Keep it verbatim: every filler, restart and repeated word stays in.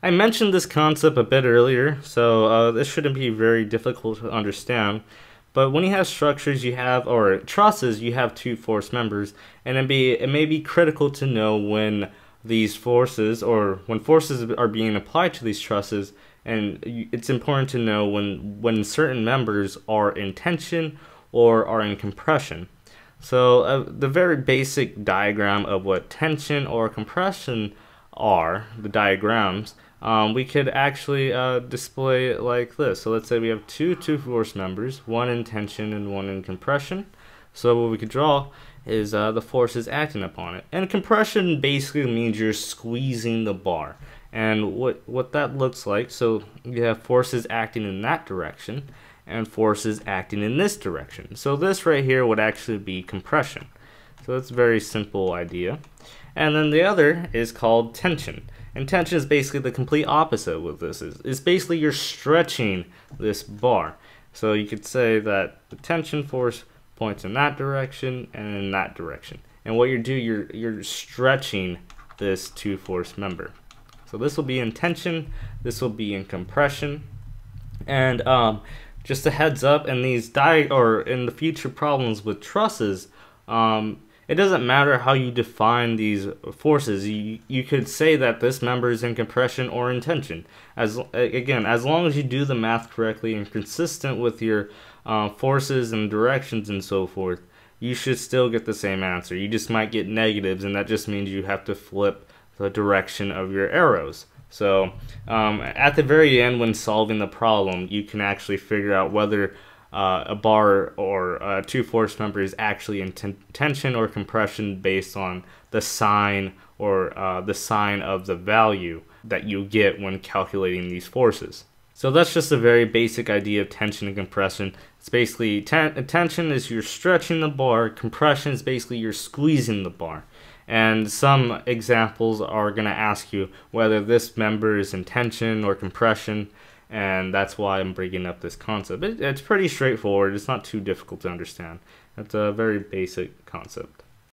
I mentioned this concept a bit earlier, so uh, this shouldn't be very difficult to understand. But when you have structures, you have, or trusses, you have two force members, and it be it may be critical to know when these forces, or when forces are being applied to these trusses, and it's important to know when when certain members are in tension or are in compression. So uh, the very basic diagram of what tension or compression are, the diagrams, Um, we could actually uh, display it like this. So let's say we have two two force members, one in tension and one in compression. So what we could draw is uh, the forces acting upon it. And compression basically means you're squeezing the bar. And what, what that looks like, so you have forces acting in that direction and forces acting in this direction. So this right here would actually be compression. So that's a very simple idea. And then the other is called tension. And tension is basically the complete opposite of what this is. It's basically you're stretching this bar. So you could say that the tension force points in that direction and in that direction. And what you do, you're, you're stretching this two force member. So this will be in tension, this will be in compression. And um, just a heads up, in these di or in the future problems with trusses, um, it doesn't matter how you define these forces. You, you could say that this member is in compression or in tension. As, again, as long as you do the math correctly and consistent with your uh, forces and directions and so forth, you should still get the same answer. You just might get negatives, and that just means you have to flip the direction of your arrows. So um, at the very end when solving the problem, you can actually figure out whether Uh, a bar or uh, two force member is actually in ten tension or compression based on the sign or uh, the sign of the value that you get when calculating these forces. So that's just a very basic idea of tension and compression. It's basically ten tension is you're stretching the bar, compression is basically you're squeezing the bar. And some examples are going to ask you whether this member is in tension or compression. And that's why I'm bringing up this concept. It, it's pretty straightforward. It's not too difficult to understand. It's a very basic concept.